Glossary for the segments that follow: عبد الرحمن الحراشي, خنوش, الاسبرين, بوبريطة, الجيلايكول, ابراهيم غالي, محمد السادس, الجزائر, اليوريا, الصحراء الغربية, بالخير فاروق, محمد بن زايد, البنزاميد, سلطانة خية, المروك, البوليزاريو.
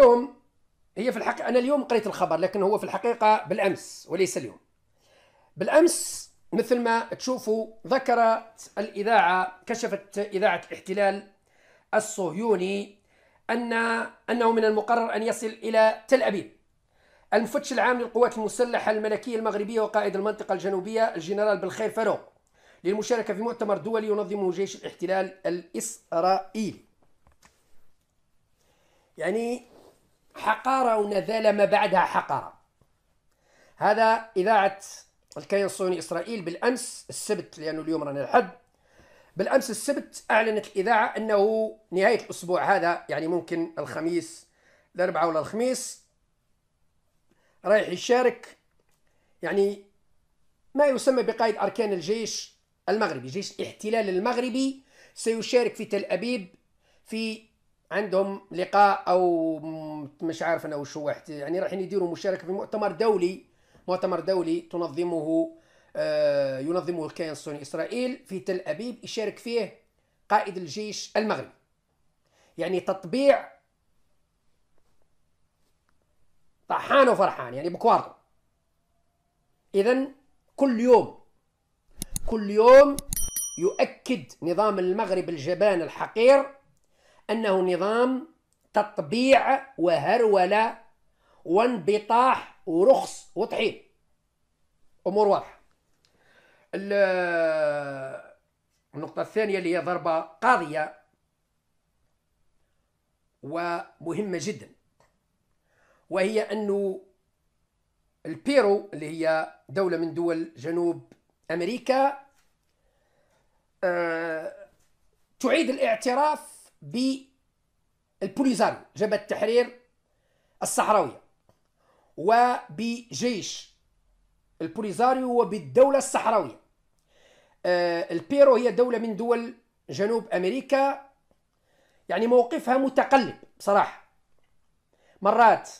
اليوم هي في الحقيقة أنا اليوم قريت الخبر، لكن هو في الحقيقة بالأمس وليس اليوم. بالأمس مثل ما تشوفوا ذكرت الإذاعة، كشفت إذاعة الاحتلال الصهيوني أنه من المقرر أن يصل إلى تل أبيب المفتش العام للقوات المسلحة الملكية المغربية وقائد المنطقة الجنوبية الجنرال بالخير فاروق للمشاركة في مؤتمر دولي ينظمه جيش الاحتلال الإسرائيلي. يعني حقارة ونذالة ما بعدها حقارة. هذا إذاعة الكيان الصهيوني إسرائيل بالأمس السبت، لأنه اليوم رانا الأحد. بالأمس السبت أعلنت الإذاعة أنه نهاية الأسبوع هذا، يعني ممكن الخميس الأربعاء ولا الخميس، رايح يشارك يعني ما يسمى بقائد أركان الجيش المغربي، جيش الاحتلال المغربي سيشارك في تل أبيب في عندهم لقاء أو مش عارف أنا وش هو، يعني رايحين يديروا مشاركة في مؤتمر دولي ينظمه الكيان الصهيوني إسرائيل في تل أبيب، يشارك فيه قائد الجيش المغربي. يعني تطبيع طحان وفرحان، يعني بكوارتو. إذن كل يوم يؤكد نظام المغرب الجبان الحقير أنه نظام تطبيع وهرولة وانبطاح ورخص وطحين. أمور واضحة. النقطة الثانية اللي هي ضربة قاضية ومهمة جدا، وهي أنه البيرو اللي هي دولة من دول جنوب أمريكا تعيد الاعتراف بالبوليزاريو جبهة التحرير الصحراوية وبجيش البوليزاريو وبالدولة الصحراوية. البيرو هي دولة من دول جنوب أمريكا، يعني موقفها متقلب بصراحة، مرات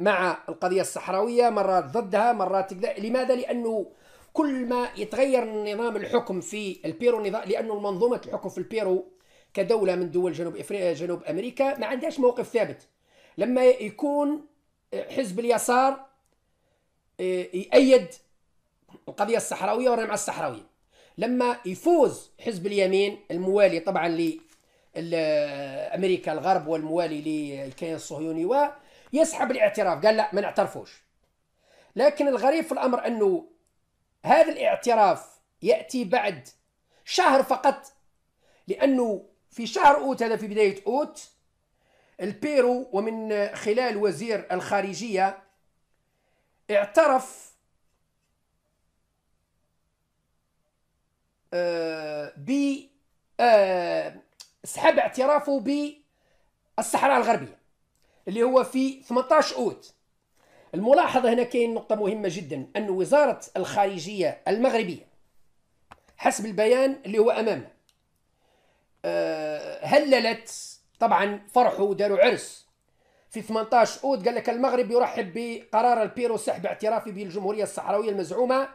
مع القضية الصحراوية، مرات ضدها، مرات كذا. لماذا؟ لأنه كل ما يتغير نظام الحكم في البيرو، لأنه منظومة الحكم في البيرو كدولة من دول جنوب أمريكا ما عندهاش موقف ثابت. لما يكون حزب اليسار يأيد القضية الصحراوية ورانا مع الصحراوية، لما يفوز حزب اليمين الموالي طبعا لأمريكا الغرب والموالي للكيان الصهيوني يسحب الاعتراف، قال لا ما نعترفوش. لكن الغريب في الأمر أنه هذا الاعتراف يأتي بعد شهر فقط، لأنه في شهر أوت، هذا في بداية أوت، البيرو ومن خلال وزير الخارجية اعترف ب سحب اعترافه بالصحراء الغربية اللي هو في 18 أوت. الملاحظة هنا كاين نقطة مهمة جدا، أن وزارة الخارجية المغربية حسب البيان اللي هو أمامنا هللت طبعا فرحوا، داروا عرس في 18 أوت، قال لك المغرب يرحب بقرار البيرو سحب اعترافي بالجمهورية الصحراوية المزعومة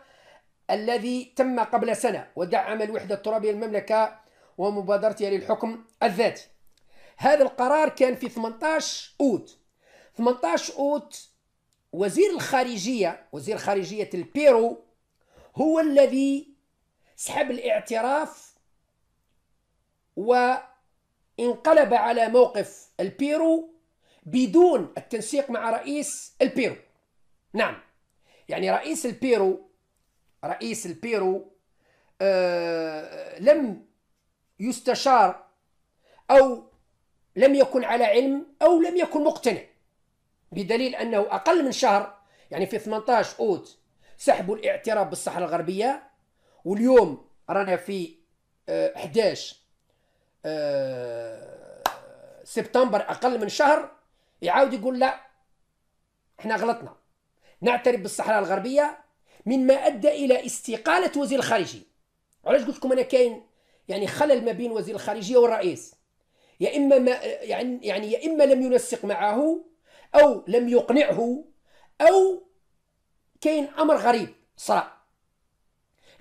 الذي تم قبل سنة ودعم الوحدة الترابية للمملكة ومبادرتها للحكم الذاتي. هذا القرار كان في 18 أوت. 18 أوت وزير خارجية البيرو هو الذي سحب الاعتراف وانقلب على موقف البيرو بدون التنسيق مع رئيس البيرو. نعم، يعني رئيس البيرو لم يستشار أو لم يكن على علم أو لم يكن مقتنع، بدليل أنه أقل من شهر، يعني في 18 أوت سحبوا الاعتراف بالصحراء الغربية، واليوم رانا في 11 سبتمبر، أقل من شهر يعاود يقول لا احنا غلطنا نعترف بالصحراء الغربية، مما أدى إلى استقالة وزير الخارجية. علاش قلت لكم أنا كاين يعني خلل ما بين وزير الخارجية والرئيس، يا إما يا إما لم ينسق معه أو لم يقنعه، أو كاين أمر غريب صراحة،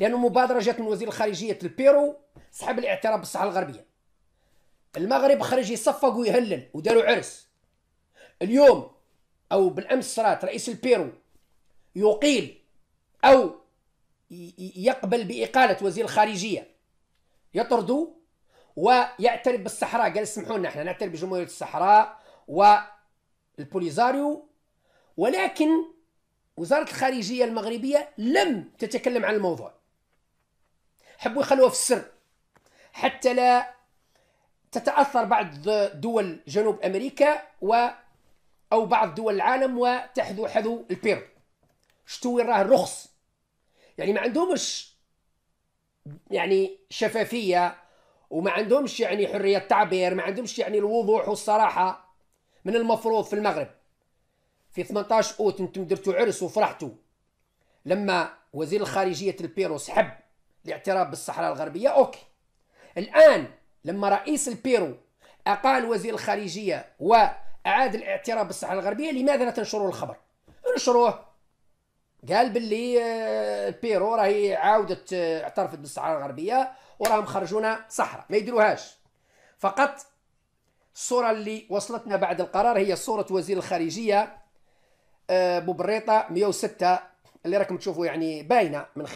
لأنه مبادرة جات من وزير الخارجية البيرو سحب الاعتراف بالصحراء الغربية، المغرب خرج يصفق ويهلل وداروا عرس، اليوم أو بالأمس صارت رئيس البيرو يقيل أو يقبل بإقالة وزير الخارجية، يطردوا ويعترف بالصحراء، قال اسمحوا لنا احنا نعترف بجمهورية الصحراء والبوليزاريو، ولكن وزارة الخارجية المغربية لم تتكلم عن الموضوع، حبوا يخلوها في السر حتى لا تتأثر بعض دول جنوب أمريكا أو بعض دول العالم وتحذو حذو البيرو. شتو وين راه الرخص؟ يعني ما عندهمش يعني شفافية، وما عندهمش يعني حرية التعبير، ما عندهمش يعني الوضوح والصراحة. من المفروض في المغرب في 18 أوت انتم درتوا عرس وفرحتوا لما وزير الخارجية البيرو سحب الاعتراف بالصحراء الغربية، أوكي. الآن لما رئيس البيرو أقال وزير الخارجية وأعاد الاعتراف بالصحراء الغربية، لماذا لا تنشروا الخبر؟ انشروه. قال باللي البيرو راهي عاودت اعترفت بالصحراء الغربية وراهم خرجونا صحراء، ما يديروهاش. فقط الصورة اللي وصلتنا بعد القرار هي صورة وزير الخارجية بوبريطة 106 اللي راكم تشوفوا، يعني باينة من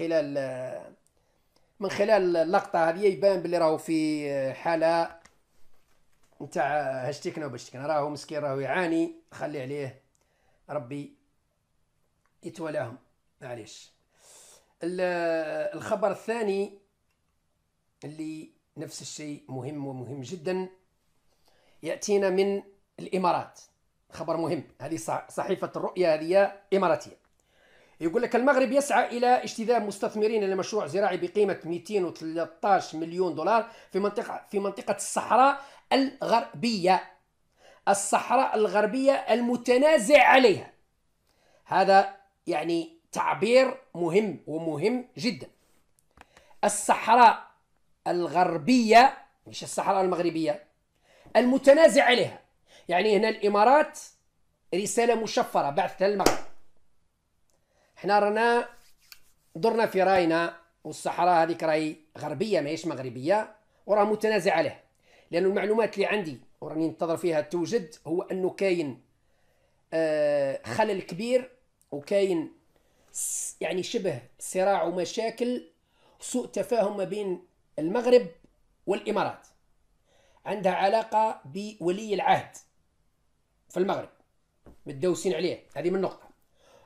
خلال اللقطة هذه، يبان باللي راهو في حالة نتاع هشتكنا وبشتكنا، راهو مسكين راهو يعاني، خلي عليه ربي يتولاهم. معليش، الخبر الثاني اللي نفس الشيء مهم ومهم جدا يأتينا من الإمارات، خبر مهم. هذه صحيفة الرؤية، هذه إماراتية، يقول لك المغرب يسعى إلى اجتذاب مستثمرين لمشروع زراعي بقيمة 213 مليون دولار في منطقة الصحراء الغربية المتنازع عليها. هذا يعني تعبير مهم ومهم جدا. الصحراء الغربية، مش الصحراء المغربية، المتنازع عليها. يعني هنا الإمارات رسالة مشفرة بعثتها للمغرب، احنا رانا درنا في راينا، والصحراء هذيك راهي غربية ماهيش مغربية وراه متنازع عليها. لأن المعلومات اللي عندي وراني ننتظر فيها توجد هو أنه كاين خلل كبير، وكاين يعني شبه صراع ومشاكل، سوء تفاهم ما بين المغرب والإمارات، عندها علاقة بولي العهد في المغرب، متدوسين عليه. هذه من نقطة.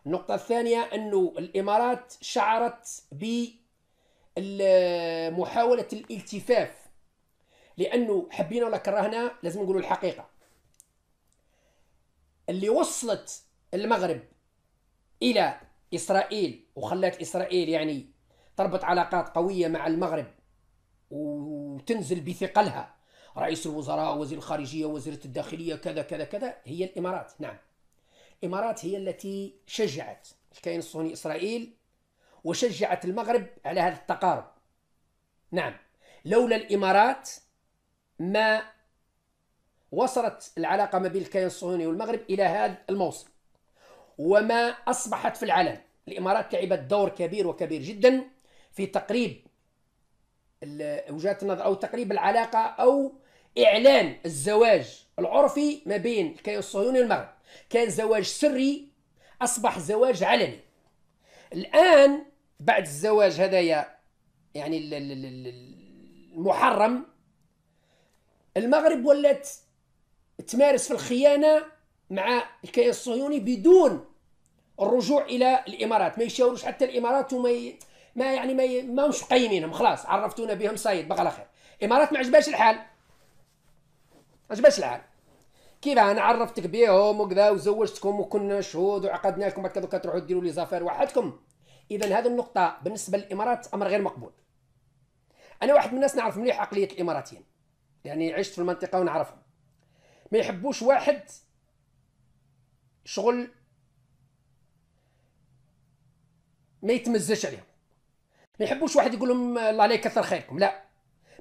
النقطة الثانية أنه الإمارات شعرت بمحاولة الالتفاف، لأنه حبينا ولا كرهنا لازم نقولوا الحقيقة اللي وصلت المغرب إلى إسرائيل وخلت إسرائيل يعني تربط علاقات قوية مع المغرب وتنزل بثقلها، رئيس الوزراء، وزير الخارجية، وزيرة الداخلية، كذا كذا كذا، هي الإمارات. نعم، الإمارات هي التي شجعت الكيان الصهيوني إسرائيل وشجعت المغرب على هذا التقارب. نعم، لولا الإمارات ما وصلت العلاقة ما بين الكيان الصهيوني والمغرب إلى هذا الموصل وما أصبحت في العالم. الإمارات لعبت دور كبير وكبير جدا في تقريب وجهات النظر أو تقريب العلاقة أو إعلان الزواج العرفي ما بين الكيان الصهيوني والمغرب. كان زواج سري أصبح زواج علني. الآن بعد الزواج هذايا يعني المحرم، المغرب ولات تمارس في الخيانة مع الكيان الصهيوني بدون الرجوع إلى الإمارات، ما يشاوروش حتى الإمارات، وما ما همش قايمينهم، خلاص عرفتونا بهم، صايد بقى على خير. الإمارات ما عجبهاش الحال، كيف انا عرفتك بيهم وكذا وزوجتكم وكنا شهود وعقدنا لكم، بعد كذا تروحوا ديروا لي زافير وحدكم. اذا هذه النقطه بالنسبه للامارات امر غير مقبول. انا واحد من الناس نعرف مليح عقليه الاماراتيين، يعني عشت في المنطقه ونعرفهم، ما يحبوش واحد شغل ما يتمزش عليهم، ما يحبوش واحد يقول لهم الله عليك كثر خيركم، لا،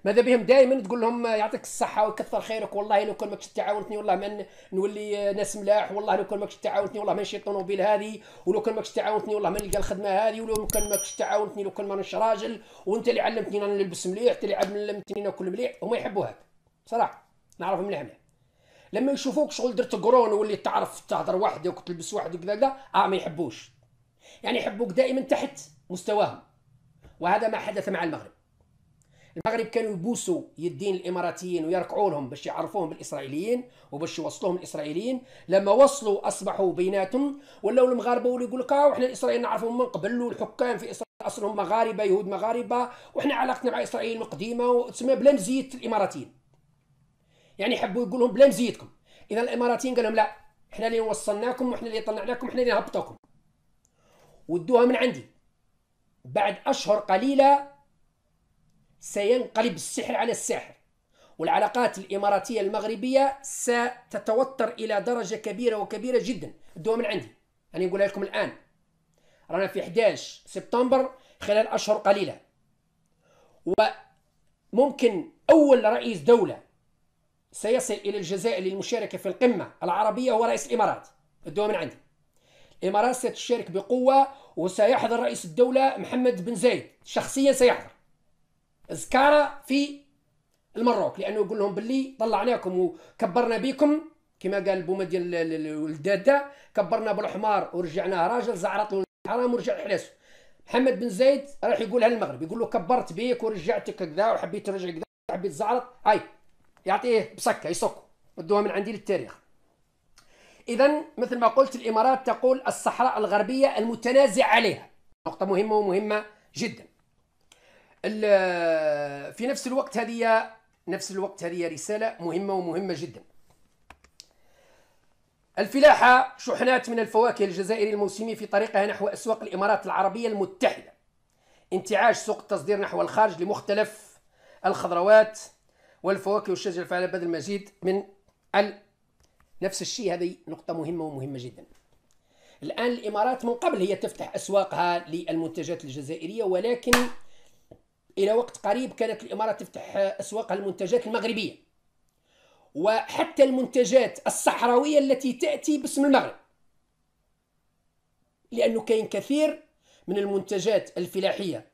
ماذا بهم دائما تقول لهم يعطيك الصحة ويكثر خيرك، والله لو كان ماكش تعاونتني والله ما نولي ناس ملاح، والله لو كان ماكش تعاونتني والله ما نشري الطوموبيل هذه، ولو كان ماكش تعاونتني والله ما نلقى الخدمة هذه، ولو كان ماكش تعاونتني لو كان ما نش راجل، وأنت اللي علمتني نلبس مليح، أنت اللي علمتني ناكل مليح. وما يحبوا هذا صراحة، نعرفهم مليح لما يشوفوك شغل درت قرون واللي تعرف تهضر وحدك وتلبس وحدك وكذا ما يحبوش، يعني يحبوك دائما تحت مستواهم. وهذا ما حدث مع المغرب. المغرب كانوا يبوسوا يدين الاماراتيين ويركعوا لهم باش يعرفوهم بالاسرائيليين وباش يوصلوهم الاسرائيليين. لما وصلوا اصبحوا بيناتهم، ولاو المغاربه ولا يقول لك وحنا الاسرائيليين نعرفهم من قبل، والحكام في اسرائيل اصلهم مغاربه، يهود مغاربه، وحنا علاقتنا مع اسرائيل من قديمه، وتسمى بلا مزيه الاماراتيين. يعني يحبوا يقول لهم بلا مزيتكم. اذا الاماراتيين قال لهم لا، احنا اللي وصلناكم وحنا اللي طلعناكم وحنا اللي هبطوكم. ودوها من عندي. بعد اشهر قليله سينقلب السحر على الساحر، والعلاقات الاماراتيه المغربيه ستتوتر الى درجه كبيره وكبيره جدا. دوها من عندي، انا نقولها لكم الان. رانا في 11 سبتمبر خلال اشهر قليله، وممكن اول رئيس دوله سيصل الى الجزائر للمشاركه في القمه العربيه هو رئيس الامارات. الدوله من عندي. الامارات ستشارك بقوه، وسيحضر رئيس الدوله محمد بن زايد شخصيا، سيحضر زكاره في المروك، لانه يقول لهم باللي طلعناكم وكبرنا بكم كما قال بوما ديال ولداده، كبرنا بالحمار ورجعناه راجل، زعرت له الحرام ورجع لحلاسه. محمد بن زايد راح يقولها للمغرب، يقول له كبرت بيك ورجعتك كذا وحبيت ترجع كذا وحبيت زعرت، هاي يعطيه بسكه يسكه. ودوها من عندي للتاريخ. اذا مثل ما قلت الامارات تقول الصحراء الغربيه المتنازع عليها، نقطه مهمه ومهمه جدا. في نفس الوقت هذه رساله مهمه ومهمه جدا. الفلاحه شحنات من الفواكه الجزائري الموسمي في طريقها نحو اسواق الامارات العربيه المتحده، انتعاش سوق التصدير نحو الخارج لمختلف الخضروات والفواكه والشجر الفعالة بدل المزيد من نفس الشيء. هذه نقطة مهمة ومهمة جدا. الآن الإمارات من قبل هي تفتح أسواقها للمنتجات الجزائرية، ولكن إلى وقت قريب كانت الإمارات تفتح أسواقها للمنتجات المغربية، وحتى المنتجات الصحراوية التي تأتي باسم المغرب، لأنه كاين كثير من المنتجات الفلاحية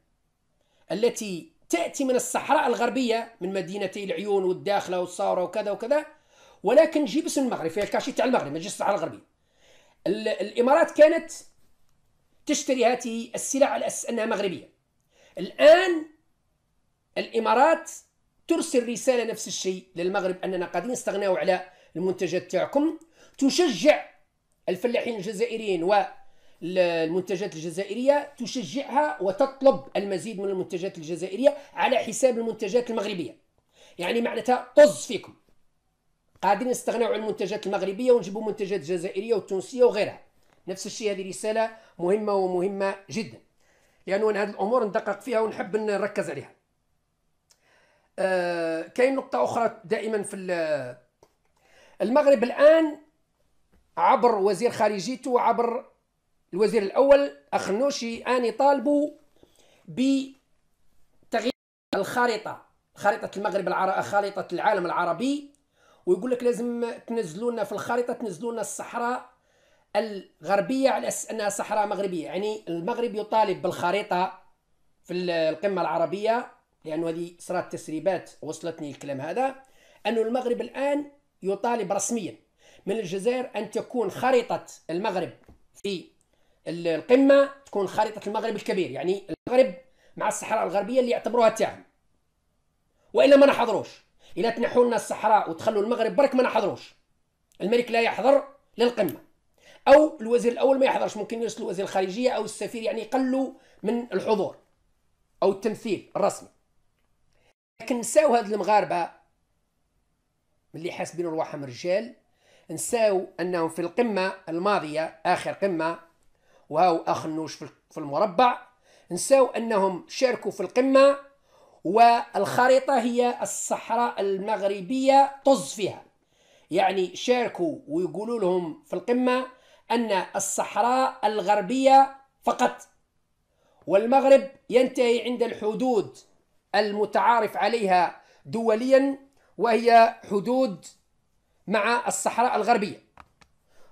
التي تأتي من الصحراء الغربية من مدينتي العيون والداخلة والصاورة وكذا وكذا، ولكن جي باسم المغرب، فيها الكاشي تاع المغرب، ما تجيش الصحراء الغربية. الإمارات كانت تشتري هذه السلع على أساس أنها مغربية. الآن الإمارات ترسل رسالة نفس الشيء للمغرب، أننا قادرين نستغناو على المنتجات تاعكم، تشجع الفلاحين الجزائريين و المنتجات الجزائرية، تشجعها وتطلب المزيد من المنتجات الجزائرية على حساب المنتجات المغربية. يعني معناتها طز فيكم، قادرين نستغناو على المنتجات المغربية ونجيبوا منتجات جزائرية وتونسية وغيرها. نفس الشيء، هذه رسالة مهمة ومهمة جدا، لأنه أنا هذه الأمور ندقق فيها ونحب نركز عليها. كاين نقطة أخرى دائما في المغرب الآن عبر وزير خارجيته وعبر الوزير الأول أخ النوشي أن يطالبوا بتغيير الخارطة، خارطة المغرب خارطة العالم العربي، ويقول لك لازم تنزلوا لنا في الخارطة، تنزلوا لنا الصحراء الغربية على أساس أنها صحراء مغربية. يعني المغرب يطالب بالخريطة في القمة العربية، لأنه هذه صارت تسريبات وصلتني الكلام هذا، أنه المغرب الآن يطالب رسميا من الجزائر أن تكون خريطة المغرب في القمة تكون خريطة المغرب الكبير، يعني المغرب مع الصحراء الغربية اللي يعتبروها تاعهم، وإلا ما نحضروش. إلا تنحوا لنا الصحراء وتخلوا المغرب برك ما نحضروش. الملك لا يحضر للقمة، أو الوزير الأول ما يحضرش، ممكن يرسل وزير الخارجية أو السفير، يعني يقلوا من الحضور أو التمثيل الرسمي. لكن نساو هاد المغاربة اللي حاسبين رواحهم رجال، نساو أنهم في القمة الماضية آخر قمة، وهو أخ النوش في المربع، نساو أنهم شاركوا في القمة والخريطة هي الصحراء المغربية طز فيها. يعني شاركوا ويقولوا لهم في القمة أن الصحراء الغربية فقط، والمغرب ينتهي عند الحدود المتعارف عليها دوليا، وهي حدود مع الصحراء الغربية.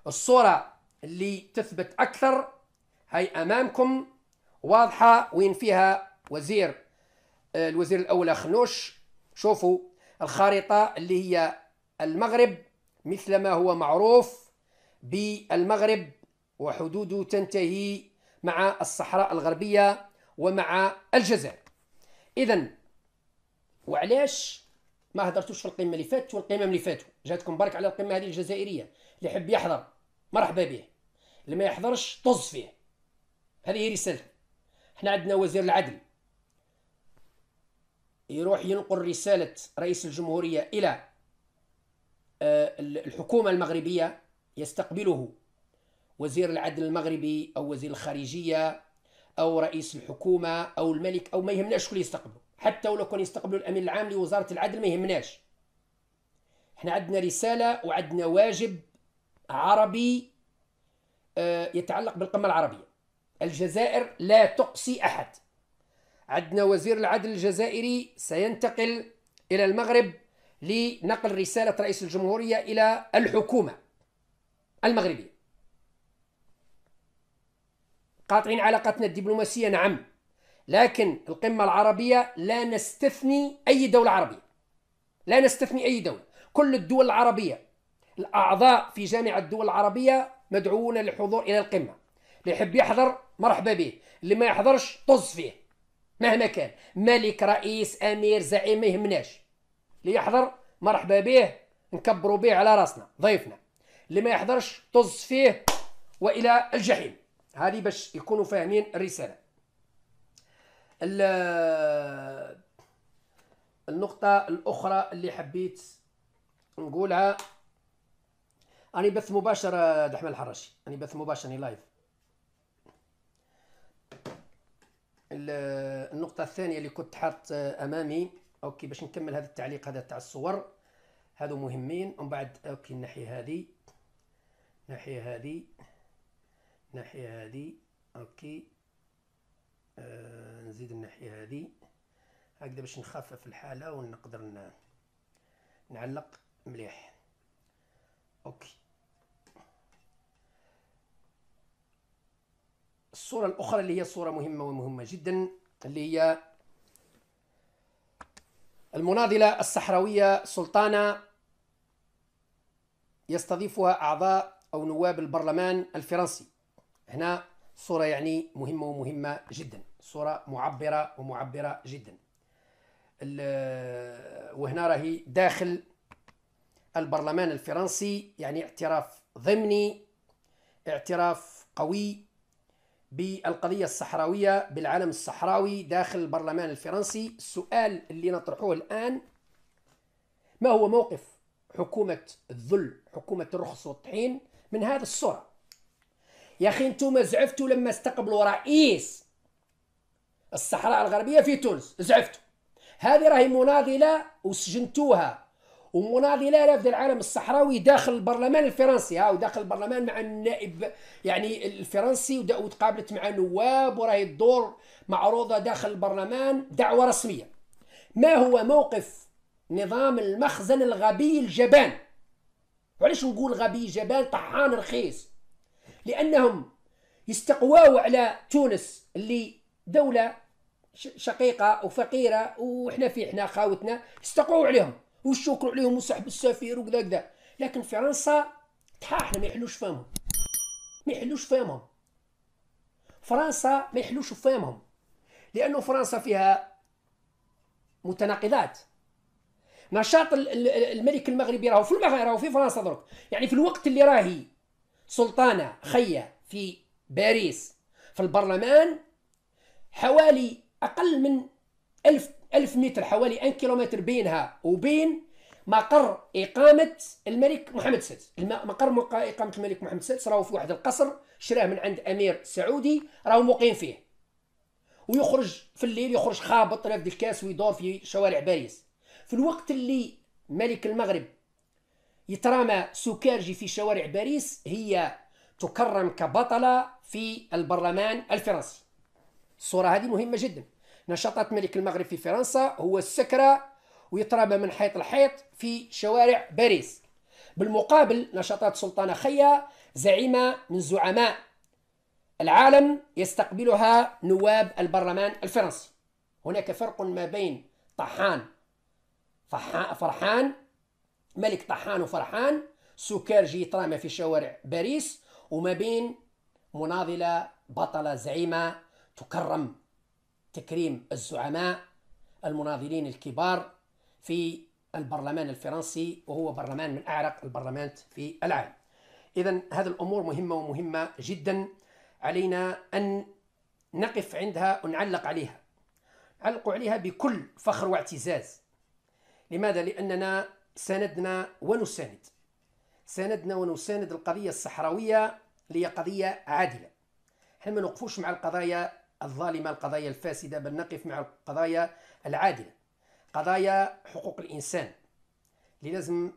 الصورة اللي تثبت أكثر هي امامكم واضحه، وين فيها الوزير الاول خنوش. شوفوا الخريطه اللي هي المغرب مثل ما هو معروف بالمغرب، وحدوده تنتهي مع الصحراء الغربية ومع الجزائر. إذن وعلاش ما هدرتوش في القمة اللي فاتت والقمم اللي فاتوا؟ جاتكم برك على القمة هذه الجزائرية، اللي يحب يحضر مرحبا به، اللي ما يحضرش طز فيه. هذه هي رسالتنا. احنا عندنا وزير العدل يروح ينقل رسالة رئيس الجمهورية إلى الحكومة المغربية، يستقبله وزير العدل المغربي أو وزير الخارجية أو رئيس الحكومة أو الملك، أو ما يهمناش شكون يستقبله، حتى ولو كان يستقبلوا الأمين العام لوزارة العدل ما يهمناش. احنا عندنا رسالة وعندنا واجب عربي يتعلق بالقمة العربية. الجزائر لا تقصي أحد. عندنا وزير العدل الجزائري سينتقل إلى المغرب لنقل رسالة رئيس الجمهورية إلى الحكومة المغربية. قاطعين علاقتنا الدبلوماسية نعم، لكن القمة العربية لا نستثني أي دولة عربية، لا نستثني أي دولة. كل الدول العربية الأعضاء في جامعة الدول العربية مدعوون للحضور إلى القمة. اللي يحب يحضر مرحبا به، اللي ما يحضرش طز فيه مهما كان، ملك رئيس أمير زعيم ما يهمناش. اللي يحضر مرحبا به، نكبروا به على راسنا ضيفنا. اللي ما يحضرش طز فيه وإلى الجحيم. هذه باش يكونوا فاهمين الرسالة. النقطة الأخرى اللي حبيت نقولها، أنا بث مباشر عبد الرحمن الحراشي، أنا بث مباشر، أنا لايف. النقطة الثانية اللي كنت حاط أمامي، أوكي باش نكمل هذا التعليق هذا تاع الصور، هذو مهمين ومن بعد أوكي. الناحية هذه، الناحية هذه، الناحية هذه، أوكي نزيد الناحية هذه هكذا باش نخفف الحالة ونقدر نعلق مليح. أوكي الصورة الأخرى اللي هي صورة مهمة ومهمة جدا، اللي هي المناضلة الصحراوية سلطانة يستضيفها أعضاء أو نواب البرلمان الفرنسي. هنا صورة يعني مهمة ومهمة جدا، صورة معبرة ومعبرة جدا. وهنا راهي داخل البرلمان الفرنسي، يعني اعتراف ضمني، اعتراف قوي بالقضية الصحراوية بالعالم الصحراوي داخل البرلمان الفرنسي. السؤال اللي نطرحوه الآن، ما هو موقف حكومة الذل، حكومة الرخص والطحين من هذه الصورة؟ يا أخي أنتم زعفتوا لما استقبلوا رئيس الصحراء الغربية في تونس، زعفتوا. هذه راهي مناضلة وسجنتوها، ومناضلة رافدة العالم الصحراوي داخل البرلمان الفرنسي، ها وداخل البرلمان مع النائب يعني الفرنسي، وتقابلت مع نواب، وراهي الدور معروضة داخل البرلمان دعوة رسمية. ما هو موقف نظام المخزن الغبي الجبان؟ وعلاش نقول غبي جبان؟ طحان رخيص، لأنهم يستقواو على تونس اللي دولة شقيقة وفقيرة، وإحنا في إحنا خاوتنا، يستقواو عليهم وشكروا عليهم وسحب السفير وكذا كذا. لكن فرنسا تحاحنا، ما يحلوش فامهم، ما يحلوش فامهم. فرنسا ما يحلوش فامهم، لأنه فرنسا فيها متناقضات. نشاط الملك المغربي راهو في المغرب، راهو في فرنسا درك، يعني في الوقت اللي راهي سلطانة خية في باريس في البرلمان حوالي أقل من 1000 متر، حوالي 1 كيلومتر بينها وبين مقر إقامة الملك محمد السادس. مقر إقامة الملك محمد السادس راهو في واحد القصر شراه من عند أمير سعودي، راهو مقيم فيه، ويخرج في الليل، يخرج خابط رافد الكاس ويدور في شوارع باريس. في الوقت اللي ملك المغرب يترامى سكارجي في شوارع باريس، هي تكرم كبطلة في البرلمان الفرنسي. الصورة هذه مهمة جدا. نشاطات ملك المغرب في فرنسا هو السكرة ويترامى من حيط لحيط في شوارع باريس. بالمقابل نشاطات سلطانة خيا زعيمة من زعماء العالم يستقبلها نواب البرلمان الفرنسي. هناك فرق ما بين طحان فرحان، ملك طحان وفرحان، سكارجي ترامى في شوارع باريس، وما بين مناضلة بطلة زعيمة تكرم تكريم الزعماء المناضلين الكبار في البرلمان الفرنسي، وهو برلمان من أعرق البرلمانات في العالم. إذن هذه الأمور مهمة ومهمة جدا، علينا أن نقف عندها ونعلق عليها، نعلق عليها بكل فخر واعتزاز. لماذا؟ لأننا ساندنا ونساند القضية الصحراوية اللي هي قضية عادلة. احنا ما نوقفوش مع القضايا الظالمة، القضايا الفاسدة، بل نقف مع القضايا العادلة، قضايا حقوق الإنسان اللي لازم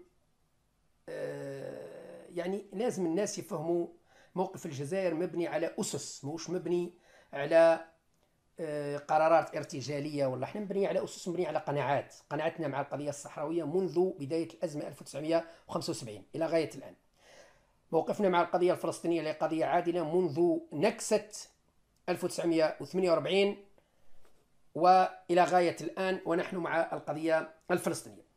لازم الناس يفهموا موقف الجزائر مبني على أسس، ماهوش مبني على قرارات ارتجالية، ولا احنا مبنيين على أسس، مبنيين على قناعات. قناعتنا مع القضية الصحراوية منذ بداية الأزمة 1975 إلى غاية الآن. موقفنا مع القضية الفلسطينية اللي قضية عادلة منذ نكسة 1948 وإلى غاية الآن، ونحن مع القضية الفلسطينية.